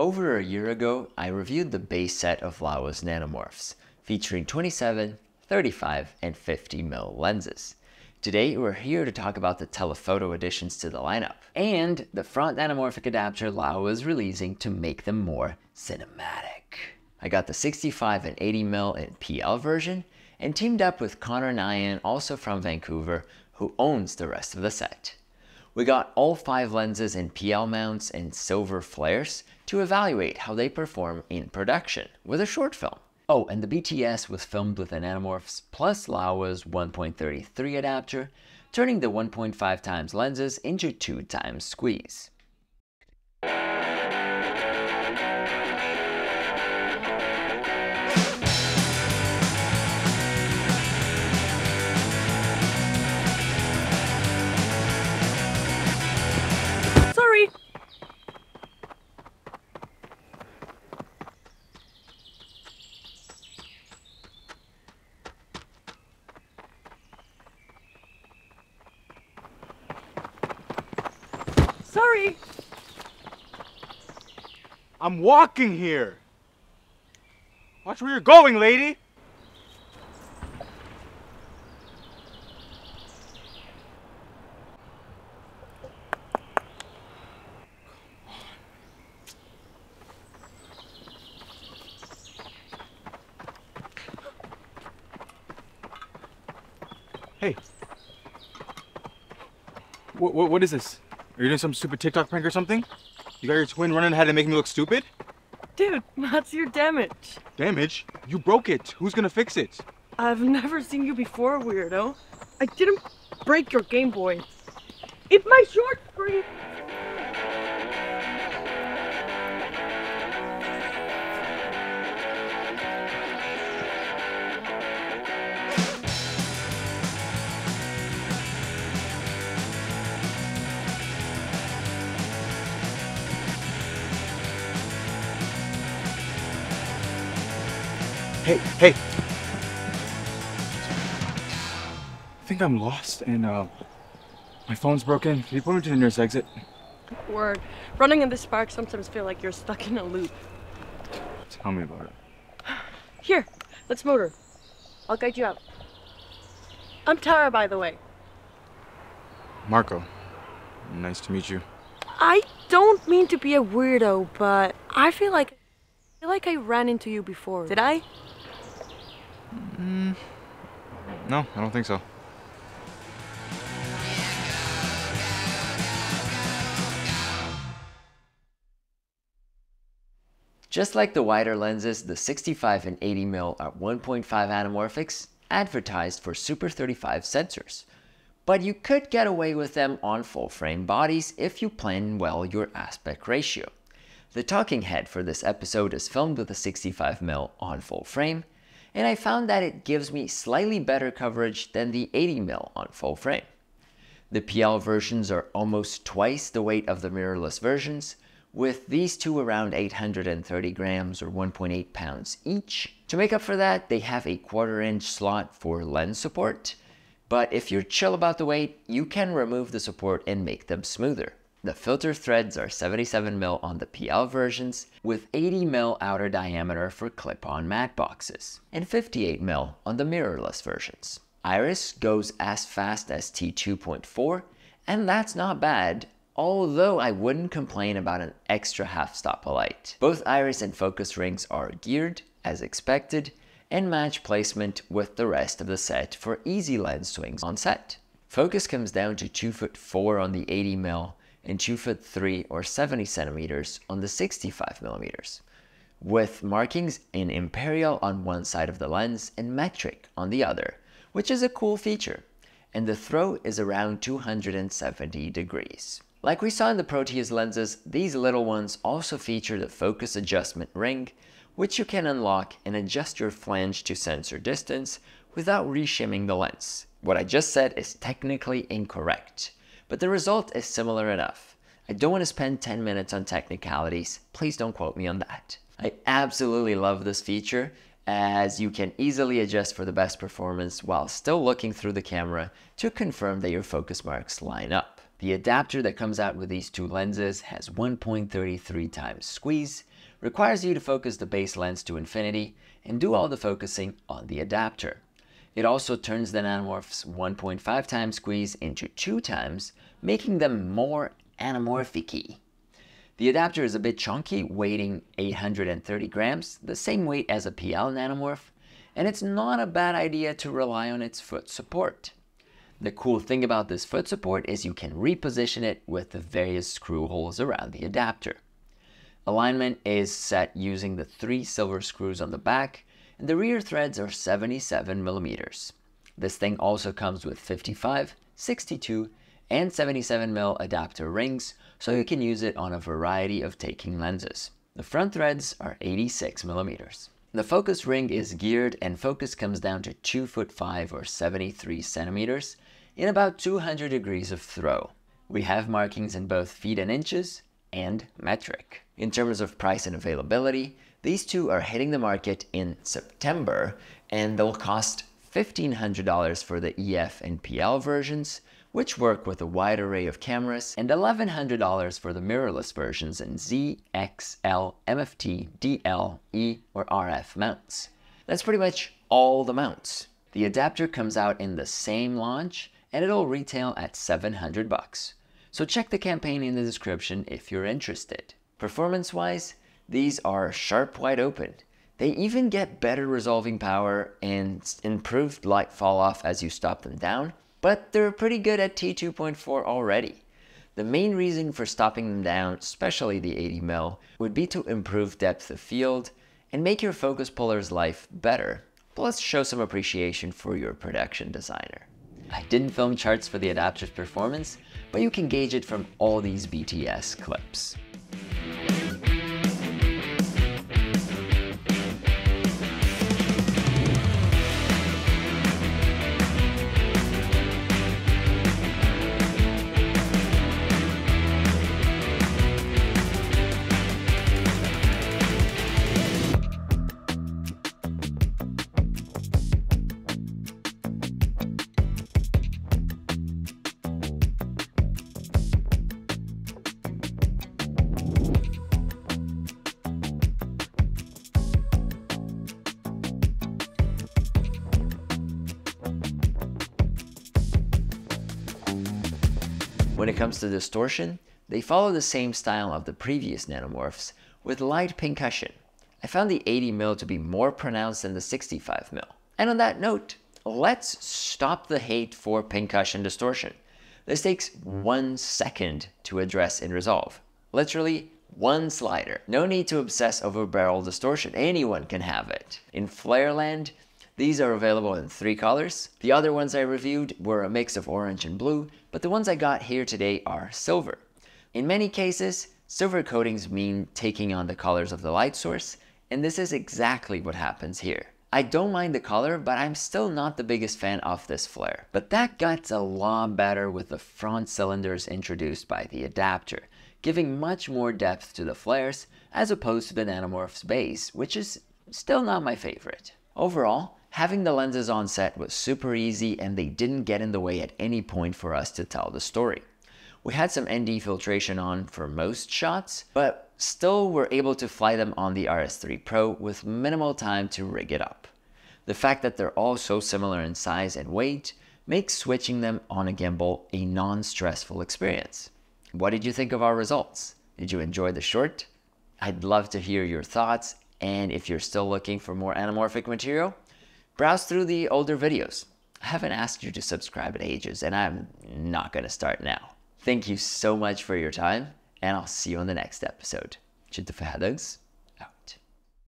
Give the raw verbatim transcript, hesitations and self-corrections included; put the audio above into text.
Over a year ago, I reviewed the base set of Laowa's Nanomorphs, featuring twenty-seven, thirty-five, and fifty millimeter lenses. Today, we're here to talk about the telephoto additions to the lineup, and the front anamorphic adapter Laowa is releasing to make them more cinematic. I got the sixty-five and eighty millimeter and P L version, and teamed up with Connor Nyhan, also from Vancouver, who owns the rest of the set. We got all five lenses in P L mounts and silver flares to evaluate how they perform in production with a short film. Oh, and the B T S was filmed with the Nanomorphs plus Laowa's one point thirty-three adapter, turning the one point five times lenses into two times squeeze. Sorry! I'm walking here! Watch where you're going, lady! Hey! What, what, what is this? Are you doing some stupid TikTok prank or something? You got your twin running ahead and making me look stupid? Dude, that's your damage. Damage? You broke it. Who's gonna fix it? I've never seen you before, weirdo. I didn't break your Game Boy. It's my short screen! Hey, hey! I think I'm lost and uh, my phone's broken. Can you point me to the nearest exit? Word. Running in this park sometimes feel like you're stuck in a loop. Tell me about it. Here, let's motor. I'll guide you out. I'm Tara, by the way. Marco, nice to meet you. I don't mean to be a weirdo, but I feel like I feel like I ran into you before. Did I? Mm. No, I don't think so. Just like the wider lenses, the sixty-five and eighty millimeter are one point five anamorphics advertised for Super thirty-five sensors. But you could get away with them on full-frame bodies if you plan well your aspect ratio. The talking head for this episode is filmed with a sixty-five millimeter on full frame, and I found that it gives me slightly better coverage than the eighty millimeter on full frame. The P L versions are almost twice the weight of the mirrorless versions, with these two around eight hundred thirty grams or one point eight pounds each. To make up for that, they have a quarter inch slot for lens support, but if you're chill about the weight, you can remove the support and make them smoother. The filter threads are seventy-seven millimeter on the P L versions, with eighty millimeter outer diameter for clip-on matte boxes, and fifty-eight millimeter on the mirrorless versions. Iris goes as fast as T two point four, and that's not bad, although I wouldn't complain about an extra half stop a light. Both iris and focus rings are geared, as expected, and match placement with the rest of the set for easy lens swings on set. Focus comes down to two foot four on the eighty millimeter, and two foot three or seventy centimeters on the sixty-five millimeters, with markings in imperial on one side of the lens and metric on the other, which is a cool feature, and the throw is around two hundred seventy degrees. Like we saw in the Proteus lenses, these little ones also feature the focus adjustment ring, which you can unlock and adjust your flange to sensor distance without reshimming the lens. What I just said is technically incorrect, but the result is similar enough. I don't want to spend ten minutes on technicalities, please don't quote me on that. I absolutely love this feature, as you can easily adjust for the best performance while still looking through the camera to confirm that your focus marks line up. The adapter that comes out with these two lenses has one point three three times squeeze, requires you to focus the base lens to infinity and do all the focusing on the adapter. It also turns the Nanomorphs one point five times squeeze into two times, making them more anamorphic-y. The adapter is a bit chunky, weighing eight hundred thirty grams, the same weight as a P L Nanomorph, and it's not a bad idea to rely on its foot support. The cool thing about this foot support is you can reposition it with the various screw holes around the adapter. Alignment is set using the three silver screws on the back, and the rear threads are seventy-seven millimeters. This thing also comes with fifty-five, sixty-two, and seventy-seven millimeter adapter rings, so you can use it on a variety of taking lenses. The front threads are eighty-six millimeters. The focus ring is geared and focus comes down to two foot five or seventy-three centimeters in about two hundred degrees of throw. We have markings in both feet and inches and metric. In terms of price and availability, these two are hitting the market in September and they'll cost fifteen hundred dollars for the E F and P L versions, which work with a wide array of cameras, and eleven hundred dollars for the mirrorless versions in Z, X L, M F T, D L, E, or R F mounts. That's pretty much all the mounts. The adapter comes out in the same launch and it'll retail at seven hundred bucks. So check the campaign in the description if you're interested. Performance-wise, these are sharp wide open. They even get better resolving power and improved light fall-off as you stop them down, but they're pretty good at T two point four already. The main reason for stopping them down, especially the eighty millimeter, would be to improve depth of field and make your focus puller's life better, plus show some appreciation for your production designer. I didn't film charts for the adapter's performance, but you can gauge it from all these B T S clips. When it comes to distortion, they follow the same style of the previous Nanomorphs with light pincushion. I found the eighty millimeter to be more pronounced than the sixty-five millimeter. And on that note, let's stop the hate for pincushion distortion. This takes one second to address in Resolve. Literally one slider. No need to obsess over barrel distortion. Anyone can have it. In Flareland, these are available in three colors. The other ones I reviewed were a mix of orange and blue, but the ones I got here today are silver. In many cases, silver coatings mean taking on the colors of the light source, and this is exactly what happens here. I don't mind the color, but I'm still not the biggest fan of this flare. But that gets a lot better with the front cylinders introduced by the adapter, giving much more depth to the flares as opposed to the Nanomorph's base, which is still not my favorite. Overall, having the lenses on set was super easy and they didn't get in the way at any point for us to tell the story. We had some N D filtration on for most shots, but still were able to fly them on the R S three Pro with minimal time to rig it up. The fact that they're all so similar in size and weight makes switching them on a gimbal a non-stressful experience. What did you think of our results? Did you enjoy the short? I'd love to hear your thoughts, and if you're still looking for more anamorphic material, browse through the older videos. I haven't asked you to subscribe in ages, and I'm not gonna start now. Thank you so much for your time, and I'll see you on the next episode. Çift fahadığınız